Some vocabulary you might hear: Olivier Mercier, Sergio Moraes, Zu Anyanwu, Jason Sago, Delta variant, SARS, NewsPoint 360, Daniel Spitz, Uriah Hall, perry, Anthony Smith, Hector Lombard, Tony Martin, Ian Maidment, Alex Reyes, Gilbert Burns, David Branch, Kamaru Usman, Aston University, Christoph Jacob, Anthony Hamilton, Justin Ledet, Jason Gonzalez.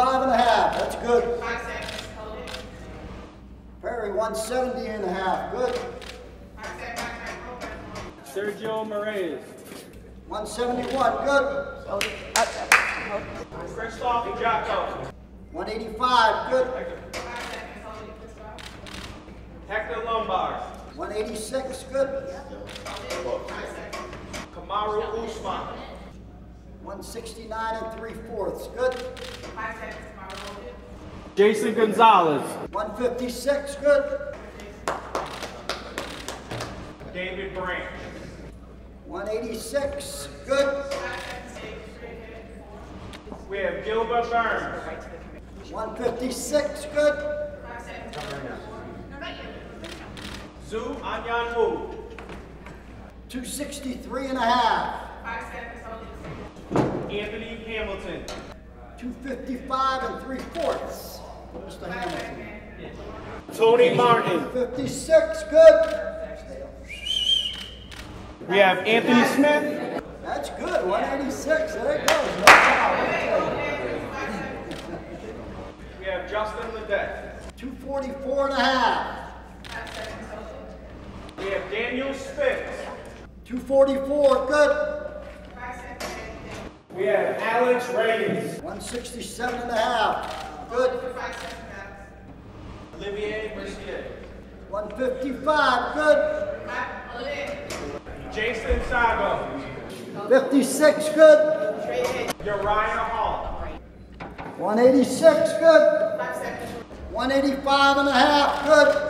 175.5. That's good. 5 seconds. Hold it. Perry, 170.5. Good. 5 seconds. Sergio Moraes. 171. Good. Christoph Jacob. 185. Good. 5 seconds. Hold it. Hector Lombard. 186. Good. Hold it. 5 seconds. Kamaru Usman. 169.75. Good. 5 seconds. Jason Gonzalez. 156. Good. David Branch. 186. Good. We have Gilbert Burns. 156. Good. Zu Anyanwu. 263.5. 5 seconds. Anthony Hamilton. 255.75. Mr. Hamilton. Tony Martin. 56. Good. We have Anthony Smith. That's good. 186. There it goes. No problem. We have Justin Ledet. 244.5. We have Daniel Spitz. 244. Good. We have Alex Reyes. 167.5. Good. Olivier Mercier. 155. Good. Jason Sago. 56, good. Uriah Hall. 186, good. 185.5, good.